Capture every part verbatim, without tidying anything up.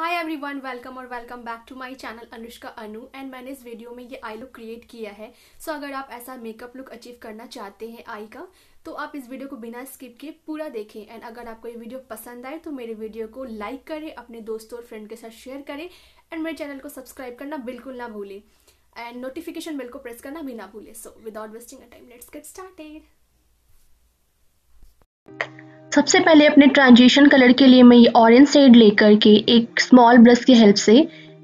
हाय everyone, welcome और welcome back to my channel Anushka Anu. And मैंने इस वीडियो में ये आई लुक क्रिएट किया है। सो so, अगर आप ऐसा मेकअप लुक अचीव करना चाहते हैं आई का, तो आप इस वीडियो को बिना स्किप किए पूरा देखें। एंड अगर आपको ये वीडियो पसंद आए तो मेरे वीडियो को लाइक करें, अपने दोस्तों और फ्रेंड के साथ शेयर करें एंड मेरे चैनल को सब्सक्राइब करना बिल्कुल ना भूलें एंड नोटिफिकेशन बेल को प्रेस करना भी ना भूलें। So without wasting a time let's get started. सबसे पहले अपने ट्रांजिशन कलर के लिए मैं ये ऑरेंज शेड लेकर के एक स्मॉल ब्रश की हेल्प से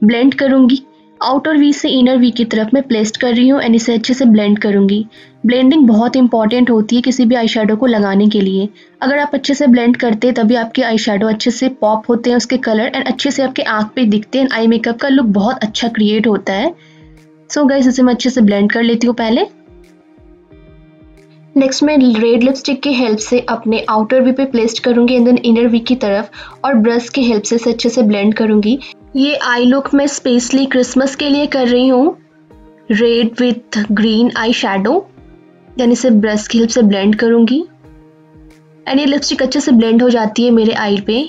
ब्लेंड करूँगी। आउटर वी से इनर वी की तरफ मैं प्लेस्ड कर रही हूँ एंड इसे अच्छे से ब्लेंड करूँगी। ब्लेंडिंग बहुत इंपॉर्टेंट होती है किसी भी आई शेडो को लगाने के लिए। अगर आप अच्छे से ब्लेंड करते हैं तभी आपके आई शेडो अच्छे से पॉप होते हैं उसके कलर एंड अच्छे से आपके आँख पे दिखते हैं। आई मेकअप का लुक बहुत अच्छा क्रिएट होता है। सो गाइस इसे मैं अच्छे से ब्लेंड कर लेती हूँ पहले। नेक्स्ट मैं रेड लिपस्टिक की हेल्प से अपने आउटर वी पे प्लेस्ड करूँगी एंड देन इनर वी की तरफ और ब्रश की हेल्प से इसे अच्छे से ब्लेंड करूँगी। ये आई लुक मैं स्पेशली क्रिसमस के लिए कर रही हूँ, red with green eye shadow. Then इसे ब्रश की हेल्प से ब्लेंड करूँगी एंड ये लिपस्टिक अच्छे से ब्लेंड हो जाती है मेरे आई पे।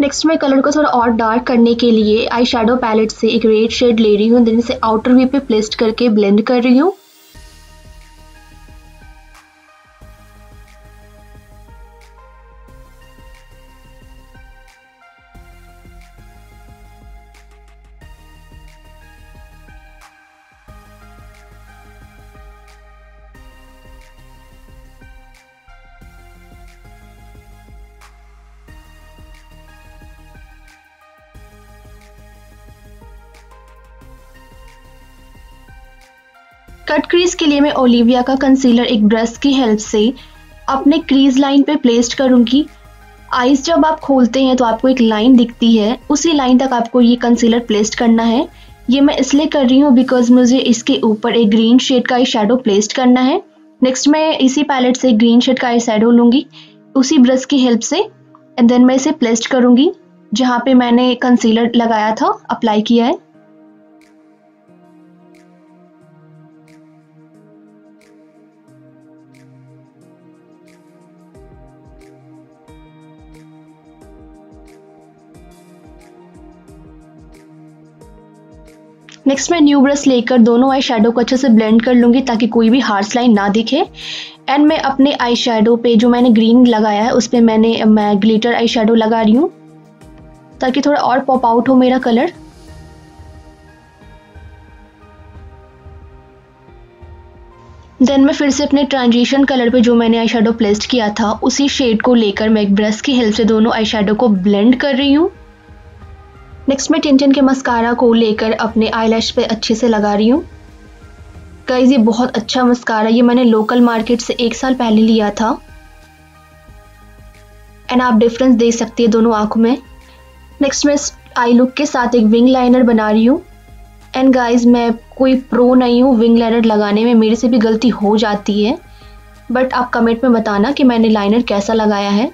नेक्स्ट मैं कलर को थोड़ा और डार्क करने के लिए आई शेडो पैलेट से एक रेड शेड ले रही हूँ, देन इसे आउटर वी पे प्लेस्ड करके ब्लेंड कर रही हूँ। कट क्रीज के लिए मैं ओलिविया का कंसीलर एक ब्रश की हेल्प से अपने क्रीज लाइन पे प्लेस्ड करूँगी। आईज जब आप खोलते हैं तो आपको एक लाइन दिखती है, उसी लाइन तक आपको ये कंसीलर प्लेस्ड करना है। ये मैं इसलिए कर रही हूँ बिकॉज मुझे इसके ऊपर एक ग्रीन शेड का आई शेडो प्लेस्ड करना है। नेक्स्ट मैं इसी पैलेट से ग्रीन शेड का आई शेडो लूँगी उसी ब्रश की हेल्प से एंड देन मैं इसे प्लेस्ड करूँगी जहाँ पर मैंने कंसीलर लगाया था, अप्लाई किया है। नेक्स्ट मैं न्यू ब्रश लेकर दोनों आई शेडो को अच्छे से ब्लेंड कर लूँगी ताकि कोई भी हार्श लाइन ना दिखे। एंड मैं अपने आई शेडो पे जो मैंने ग्रीन लगाया है उस पर मैंने मैं ग्लिटर आई शेडो लगा रही हूँ ताकि थोड़ा और पॉप आउट हो मेरा कलर। देन मैं फिर से अपने ट्रांजिशन कलर पे जो मैंने आई शेडो प्लेस्ड किया था उसी शेड को लेकर मैं एक ब्रश की हेल्प से दोनों आई शेडो को ब्लेंड कर रही हूँ। नेक्स्ट मैं टिंटन के मस्कारा को लेकर अपने आईलैश पे अच्छे से लगा रही हूँ। गाइस ये बहुत अच्छा मस्कारा, ये मैंने लोकल मार्केट से एक साल पहले लिया था एंड आप डिफरेंस देख सकती है दोनों आँखों में। नेक्स्ट मैं आई लुक के साथ एक विंग लाइनर बना रही हूँ। एंड गाइस मैं कोई प्रो नहीं हूँ विंग लाइनर लगाने में, मेरे से भी गलती हो जाती है, बट आप कमेंट में बताना कि मैंने लाइनर कैसा लगाया है।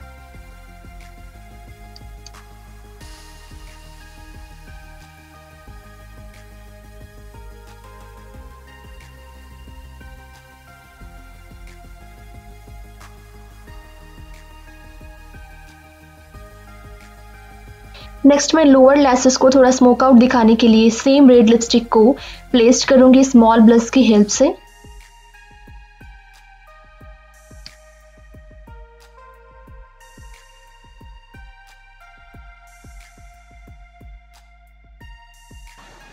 नेक्स्ट मैं लोअर लैसेस को थोड़ा स्मोक आउट दिखाने के लिए सेम रेड लिपस्टिक को प्लेस्ड करूंगी स्मॉल ब्रश की हेल्प से।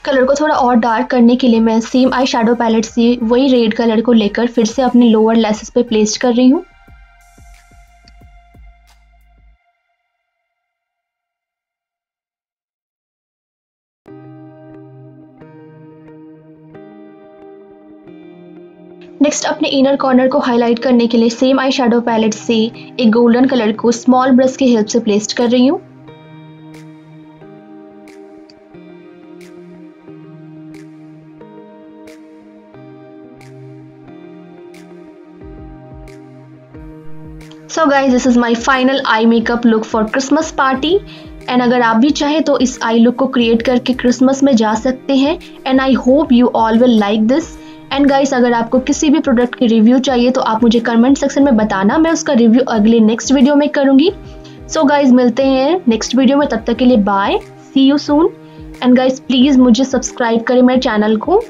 कलर को थोड़ा और डार्क करने के लिए मैं सेम आई शेडो पैलेट से वही रेड कलर को लेकर फिर से अपने लोअर लैसेस पे प्लेस्ड कर रही हूँ। नेक्स्ट अपने इनर कॉर्नर को हाईलाइट करने के लिए सेम आई शेडो पैलेट से एक गोल्डन कलर को स्मॉल ब्रश की हेल्प से प्लेस्ड कर रही हूँ। सब so guys this is my final eye makeup look for Christmas party. And अगर आप भी चाहें तो इस आई लुक को क्रिएट करके क्रिसमस में जा सकते हैं। And I hope you all will like this. And guys अगर आपको किसी भी प्रोडक्ट की रिव्यू चाहिए तो आप मुझे कमेंट सेक्शन में बताना, मैं उसका रिव्यू अगले नेक्स्ट वीडियो में करूँगी। सो गाइस मिलते हैं नेक्स्ट वीडियो में, तब तक के लिए bye, see you soon. And guys please मुझे सब्सक्राइब करें मेरे चैनल को।